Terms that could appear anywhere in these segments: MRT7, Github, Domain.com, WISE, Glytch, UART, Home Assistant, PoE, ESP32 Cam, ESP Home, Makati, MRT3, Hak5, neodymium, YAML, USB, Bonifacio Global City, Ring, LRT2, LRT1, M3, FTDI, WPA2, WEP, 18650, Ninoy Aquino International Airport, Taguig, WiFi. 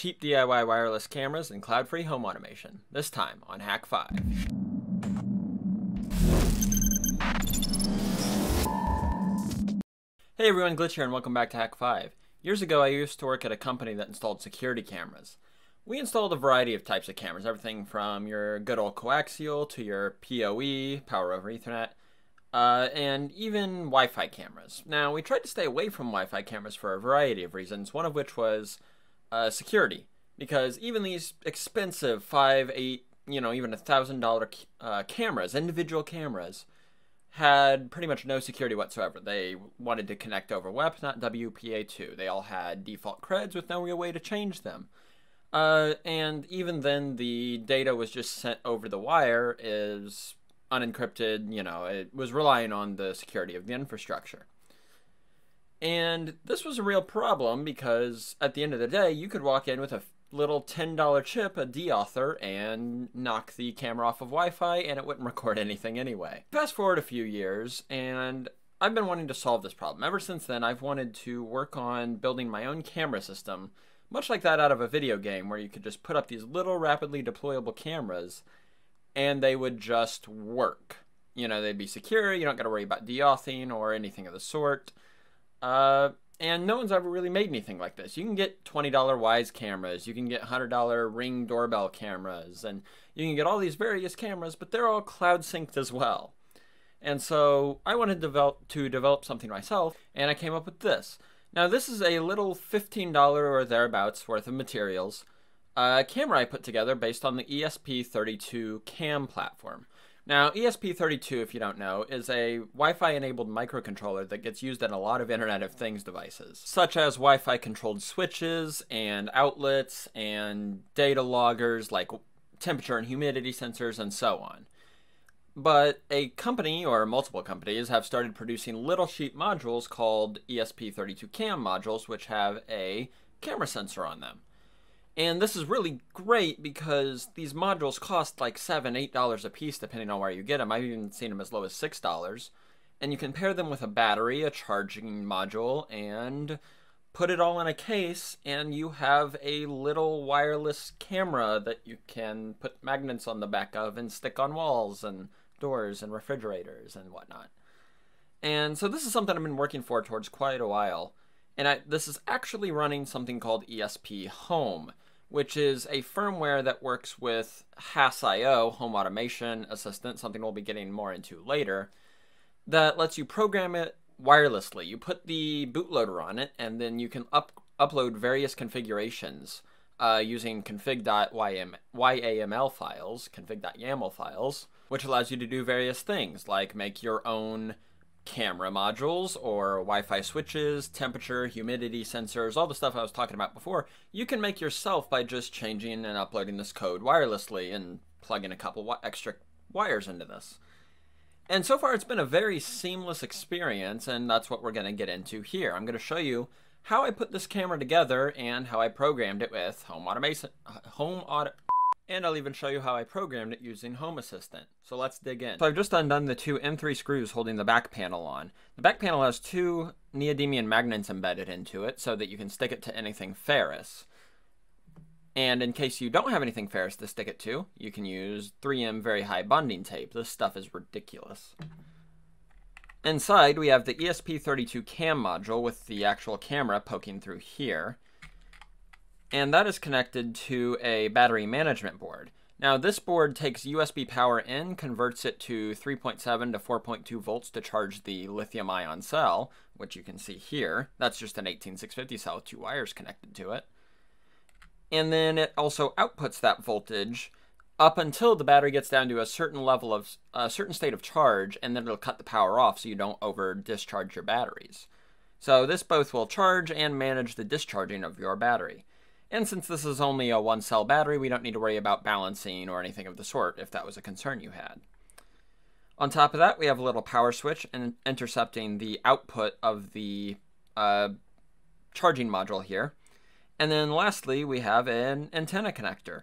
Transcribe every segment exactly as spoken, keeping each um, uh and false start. Cheap D I Y wireless cameras and cloud-free home automation, this time on Hak five. Hey everyone, Glitch here and welcome back to Hak five. Years ago I used to work at a company that installed security cameras. We installed a variety of types of cameras, everything from your good old coaxial to your P O E, power over Ethernet, uh, and even Wi-Fi cameras. Now we tried to stay away from Wi-Fi cameras for a variety of reasons, one of which was Uh, security, because even these expensive five, eight, you know, even a thousand dollar cameras, individual cameras, had pretty much no security whatsoever. They wanted to connect over W E P, not W P A two. They all had default creds with no real way to change them. Uh, and even then, the data was just sent over the wire, is unencrypted. You know, it was relying on the security of the infrastructure. And this was a real problem because at the end of the day, you could walk in with a little ten dollar chip, a deauthor, and knock the camera off of Wi-Fi and it wouldn't record anything anyway. Fast forward a few years and I've been wanting to solve this problem. Ever since then, I've wanted to work on building my own camera system, much like that out of a video game where you could just put up these little rapidly deployable cameras and they would just work. You know, they'd be secure, you don't got to worry about deauthing or anything of the sort. Uh, and no one's ever really made anything like this. You can get twenty dollar WISE cameras, you can get one hundred dollar Ring doorbell cameras, and you can get all these various cameras, but they're all cloud synced as well. And so I wanted to develop, to develop something myself, and I came up with this. Now this is a little fifteen dollar or thereabouts worth of materials, a camera I put together based on the E S P thirty-two Cam platform. Now, E S P thirty-two, if you don't know, is a Wi-Fi-enabled microcontroller that gets used in a lot of Internet of Things devices, such as Wi-Fi-controlled switches and outlets and data loggers like temperature and humidity sensors and so on. But a company, or multiple companies, have started producing little sheet modules called E S P thirty-two Cam modules, which have a camera sensor on them. And this is really great because these modules cost like seven dollars, eight dollars a piece depending on where you get them. I've even seen them as low as six dollars. And you can pair them with a battery, a charging module, and put it all in a case. And you have a little wireless camera that you can put magnets on the back of and stick on walls and doors and refrigerators and whatnot. And so this is something I've been working for towards quite a while. And I, this is actually running something called E S P Home, which is a firmware that works with H A S I O, Home Automation Assistant, something we'll be getting more into later, that lets you program it wirelessly. You put the bootloader on it, and then you can up, upload various configurations uh, using config.yaml files, config.yaml files, which allows you to do various things, like make your own camera modules or Wi-Fi switches, temperature, humidity sensors, all the stuff I was talking about before. You can make yourself by just changing and uploading this code wirelessly and plugging a couple extra wires into this. And so far it's been a very seamless experience, and that's what we're going to get into here. I'm going to show you how I put this camera together and how I programmed it with home automation, home auto And I'll even show you how I programmed it using Home Assistant. So let's dig in. So I've just undone the two M three screws holding the back panel on. The back panel has two neodymium magnets embedded into it so that you can stick it to anything ferrous. And in case you don't have anything ferrous to stick it to, you can use three M very high bonding tape. This stuff is ridiculous. Inside we have the E S P thirty-two Cam module with the actual camera poking through here. And that is connected to a battery management board. Now this board takes U S B power in, converts it to three point seven to four point two volts to charge the lithium ion cell, which you can see here. That's just an eighteen six fifty cell with two wires connected to it. And then it also outputs that voltage up until the battery gets down to a certain level of, a certain state of charge, and then it'll cut the power off so you don't over discharge your batteries. So this both will charge and manage the discharging of your battery. And since this is only a one cell battery, we don't need to worry about balancing or anything of the sort if that was a concern you had. On top of that, we have a little power switch and intercepting the output of the uh, charging module here. And then lastly, we have an antenna connector.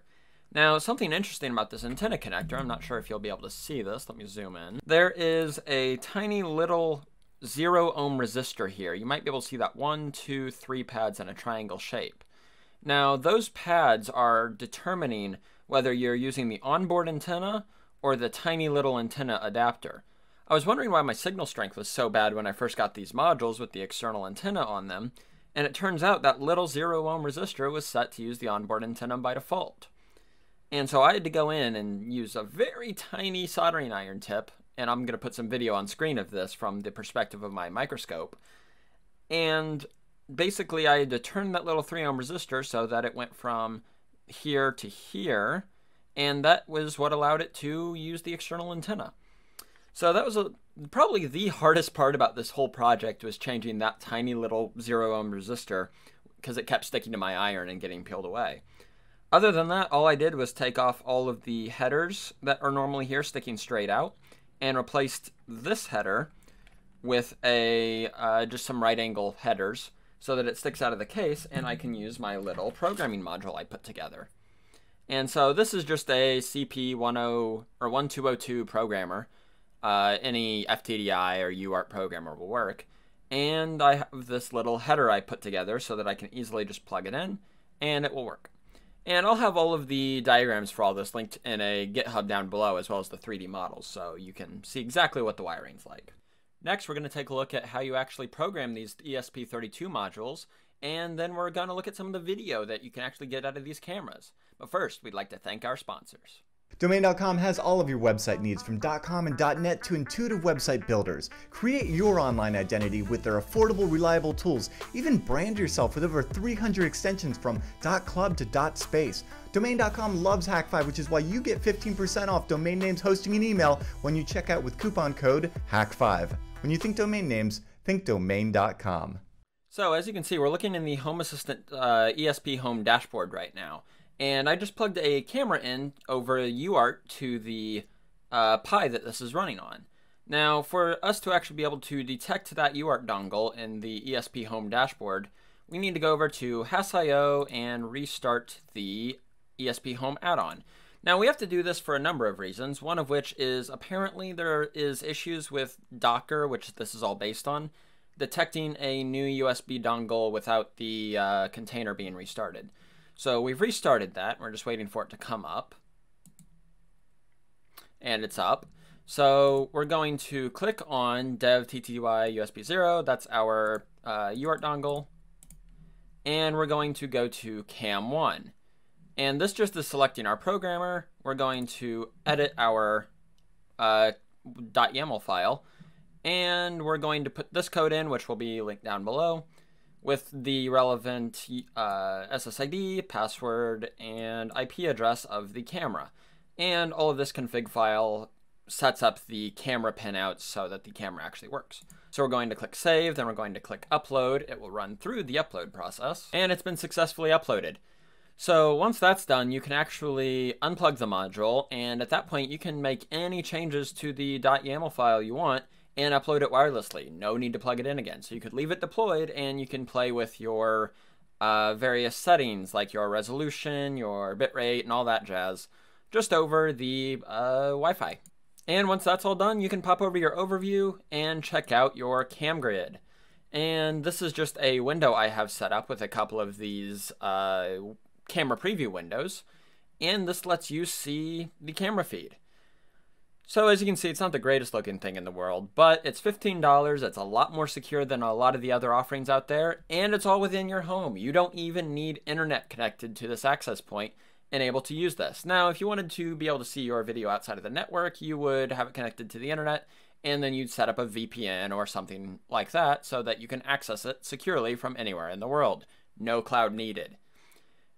Now, something interesting about this antenna connector, I'm not sure if you'll be able to see this, let me zoom in. There is a tiny little zero ohm resistor here. You might be able to see that one, two, three pads in a triangle shape. Now, those pads are determining whether you're using the onboard antenna or the tiny little antenna adapter. I was wondering why my signal strength was so bad when I first got these modules with the external antenna on them, and it turns out that little zero ohm resistor was set to use the onboard antenna by default. And so I had to go in and use a very tiny soldering iron tip, and I'm going to put some video on screen of this from the perspective of my microscope. And basically I had to turn that little three ohm resistor so that it went from here to here, and that was what allowed it to use the external antenna. So that was a, probably the hardest part about this whole project, was changing that tiny little zero ohm resistor, because it kept sticking to my iron and getting peeled away. Other than that, all I did was take off all of the headers that are normally here sticking straight out and replaced this header with a uh, just some right angle headers so that it sticks out of the case and I can use my little programming module I put together. And so this is just a C P ten or twelve oh two programmer. Uh, any F T D I or U A R T programmer will work. And I have this little header I put together so that I can easily just plug it in and it will work. And I'll have all of the diagrams for all this linked in a GitHub down below, as well as the three D models, so you can see exactly what the wiring's like. Next, we're going to take a look at how you actually program these E S P thirty-two modules, and then we're going to look at some of the video that you can actually get out of these cameras. But first, we'd like to thank our sponsors. Domain dot com has all of your website needs, from .com and .net to intuitive website builders. Create your online identity with their affordable, reliable tools. Even brand yourself with over three hundred extensions from .club to .space. Domain dot com loves Hak five, which is why you get fifteen percent off domain names, hosting, and email when you check out with coupon code Hak five. When you think domain names, think Domain dot com. So as you can see, we're looking in the Home Assistant uh, E S P Home dashboard right now. And I just plugged a camera in over a U A R T to the uh, Pi that this is running on. Now, for us to actually be able to detect that U A R T dongle in the E S P Home dashboard, we need to go over to Has dot i o and restart the E S P Home add-on. Now, we have to do this for a number of reasons, one of which is apparently there is issues with Docker, which this is all based on, detecting a new U S B dongle without the uh, container being restarted. So we've restarted that. We're just waiting for it to come up. And it's up. So we're going to click on dev T T Y U S B zero. That's our uh, U A R T dongle. And we're going to go to cam one. And this just is selecting our programmer. We're going to edit our uh, .yaml file. And we're going to put this code in, which will be linked down below, with the relevant uh, S S I D, password, and I P address of the camera. And all of this config file sets up the camera pinouts so that the camera actually works. So we're going to click save, then we're going to click upload. It will run through the upload process, and it's been successfully uploaded. So once that's done, you can actually unplug the module, and at that point you can make any changes to the .yaml file you want and upload it wirelessly. No need to plug it in again. So you could leave it deployed and you can play with your uh, various settings, like your resolution, your bitrate, and all that jazz, just over the uh, Wi-Fi. And once that's all done, you can pop over your overview and check out your cam grid. And this is just a window I have set up with a couple of these uh, camera preview windows. And this lets you see the camera feed. So as you can see, it's not the greatest looking thing in the world, but it's fifteen dollars, it's a lot more secure than a lot of the other offerings out there, and it's all within your home. You don't even need internet connected to this access point and able to use this. Now, if you wanted to be able to see your video outside of the network, you would have it connected to the internet, and then you'd set up a V P N or something like that so that you can access it securely from anywhere in the world. No cloud needed.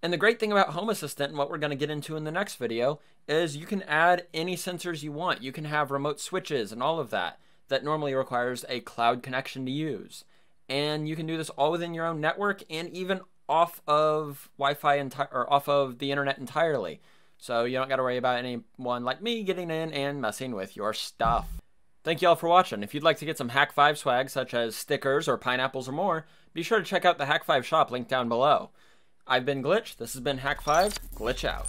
And the great thing about Home Assistant, and what we're going to get into in the next video, is you can add any sensors you want. You can have remote switches and all of that that normally requires a cloud connection to use. And you can do this all within your own network and even off of Wi-Fi or off of the internet entirely. So you don't got to worry about anyone like me getting in and messing with your stuff. Thank you all for watching. If you'd like to get some Hak five swag, such as stickers or pineapples or more, be sure to check out the Hak five shop linked down below. I've been Glitch, this has been Hak five, Glitch out.